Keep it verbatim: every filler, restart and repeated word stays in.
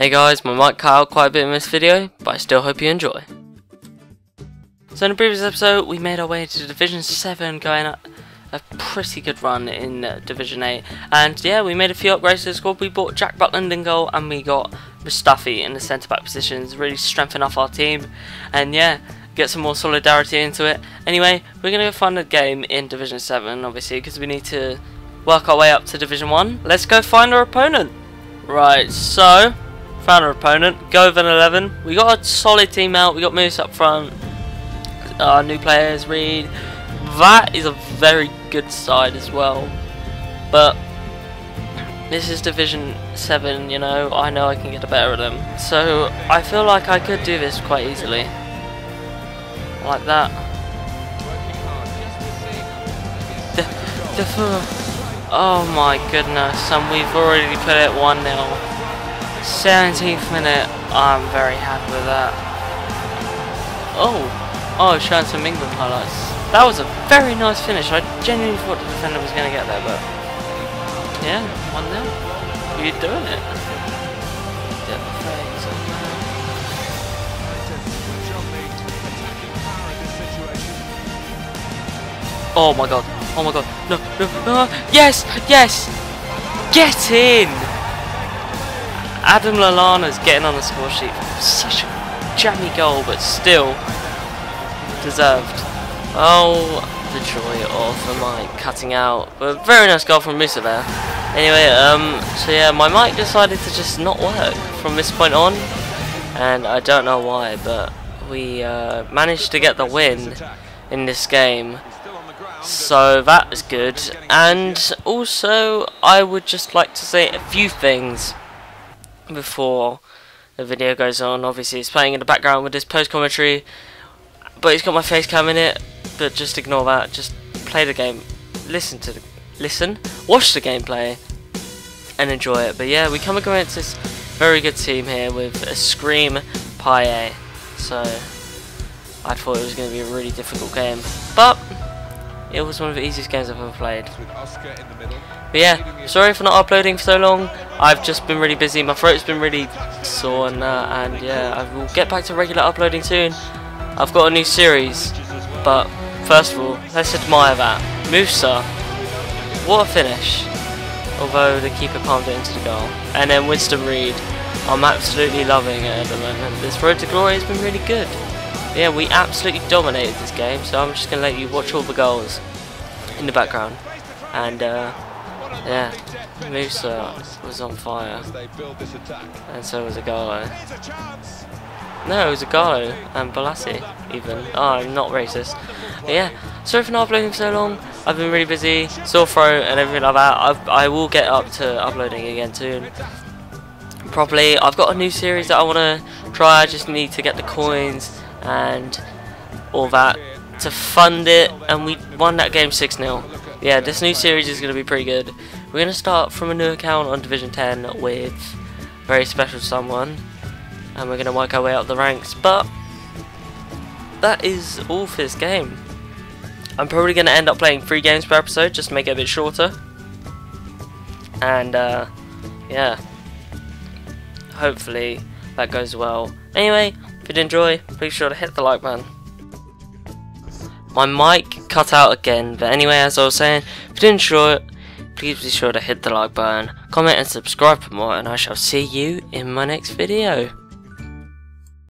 Hey guys, my mic cut out quite a bit in this video, but I still hope you enjoy. So in the previous episode, we made our way to Division seven, going up a pretty good run in uh, Division eight. And yeah, we made a few upgrades to the squad. We bought Jack Butland in goal, and we got Mustafi in the centre-back positions, really strengthen off our team. And yeah, get some more solidarity into it. Anyway, we're going to go find a game in Division seven, obviously, because we need to work our way up to Division one. Let's go find our opponent. Right, so... found our opponent, Govan Eleven. We got a solid team out. We got Moose up front. Our new players, Reed. That is a very good side as well. But this is Division seven, you know. I know I can get better at them. So I feel like I could do this quite easily. Like that. The, the, oh my goodness. And we've already put it one nil. seventeenth minute, I'm very happy with that. Oh, oh, showing some England highlights. That was a very nice finish. I genuinely thought the defender was going to get there, but yeah, one nil. You're doing it. Oh my god, oh my god, no, no, no, yes, yes, get in! Adam Lallana's getting on the score sheet. Such a jammy goal, but still deserved. Oh, the joy of the mic cutting out. But very nice goal from Musa there. Anyway, um, so yeah, my mic decided to just not work from this point on, and I don't know why, but we uh, managed to get the win in this game. So that was good. And also, I would just like to say a few things before the video goes on. Obviously it's playing in the background with this post commentary, but it's got my face cam in it, but just ignore that, just play the game, listen to the, listen, watch the gameplay and enjoy it. But yeah, we come against this very good team here with a Scream Pai, so I thought it was going to be a really difficult game, but it was one of the easiest games I've ever played. But yeah, sorry for not uploading for so long. I've just been really busy, my throat's been really sore and that, uh, and yeah, I will get back to regular uploading soon. I've got a new series, but first of all, let's admire that. Musa, what a finish. Although the keeper palmed it into the goal. And then Winston Reed, I'm absolutely loving it at the moment. This road to glory has been really good. But yeah, we absolutely dominated this game, so I'm just going to let you watch all the goals in the background. And uh, yeah, Musa was on fire, and so was Agallo. No, it was Agallo and Balassi, even. Oh, I'm not racist. But yeah, sorry for not uploading for so long. I've been really busy, sore throat and everything like that. I've, I will get up to uploading again soon. Probably. I've got a new series that I want to try. I just need to get the coins and all that to fund it, and we won that game six nil. Yeah, this new series is going to be pretty good. We're going to start from a new account on Division ten with very special someone, and we're going to work our way up the ranks. But that is all for this game. I'm probably going to end up playing three games per episode just to make it a bit shorter. And uh, yeah, hopefully that goes well. Anyway, if you did enjoy, please be sure to hit the like button. My mic cut out again, but anyway, as I was saying, if you did enjoy it, please be sure to hit the like button, comment and subscribe for more, and I shall see you in my next video.